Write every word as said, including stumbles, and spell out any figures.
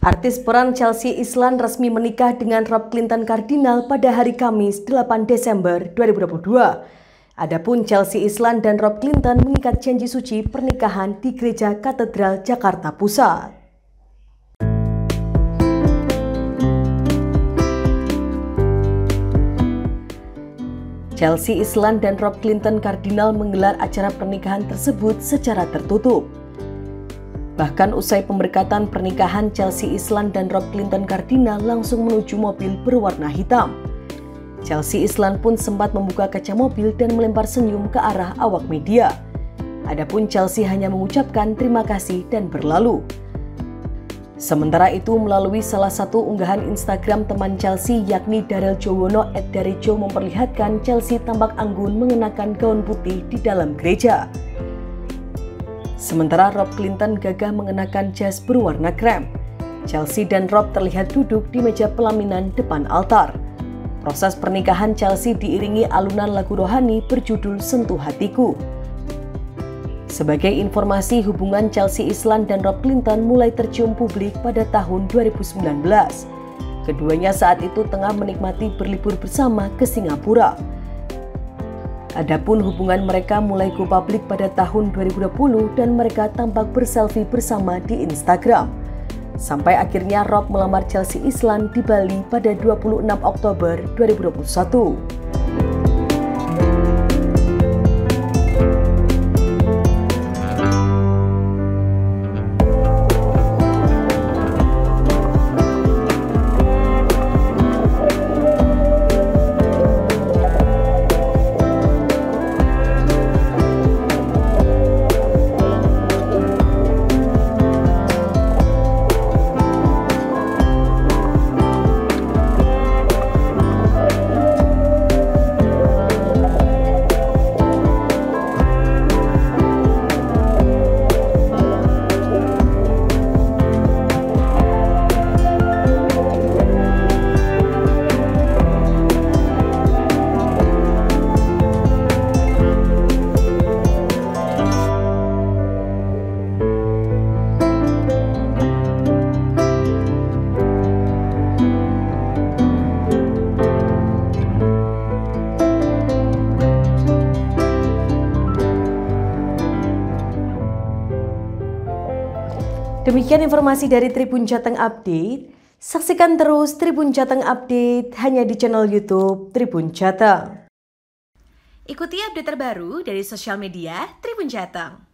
Artis peran Chelsea Islan resmi menikah dengan Rob Clinton Kardinal pada hari Kamis delapan Desember dua ribu dua puluh dua. Adapun Chelsea Islan dan Rob Clinton mengikat janji suci pernikahan di Gereja Katedral Jakarta Pusat. Chelsea Islan dan Rob Clinton Kardinal menggelar acara pernikahan tersebut secara tertutup. Bahkan usai pemberkatan pernikahan, Chelsea Islan dan Rob Clinton Kardinal langsung menuju mobil berwarna hitam. Chelsea Islan pun sempat membuka kaca mobil dan melempar senyum ke arah awak media. Adapun Chelsea hanya mengucapkan terima kasih dan berlalu. Sementara itu, melalui salah satu unggahan Instagram teman Chelsea yakni Darrel Jowono et darejo memperlihatkan Chelsea tampak anggun mengenakan gaun putih di dalam gereja. Sementara Rob Clinton gagah mengenakan jas berwarna krem. Chelsea dan Rob terlihat duduk di meja pelaminan depan altar. Proses pernikahan Chelsea diiringi alunan lagu rohani berjudul Sentuh Hatiku. Sebagai informasi, hubungan Chelsea Islan dan Rob Clinton mulai tercium publik pada tahun dua ribu sembilan belas. Keduanya saat itu tengah menikmati berlibur bersama ke Singapura. Adapun hubungan mereka mulai go publik pada tahun dua ribu dua puluh dan mereka tampak berselfie bersama di Instagram. Sampai akhirnya Rob melamar Chelsea Islan di Bali pada dua puluh enam Oktober dua ribu dua puluh satu. Demikian informasi dari Tribun Jateng Update. Saksikan terus Tribun Jateng Update hanya di channel YouTube Tribun Jateng. Ikuti update terbaru dari sosial media Tribun Jateng.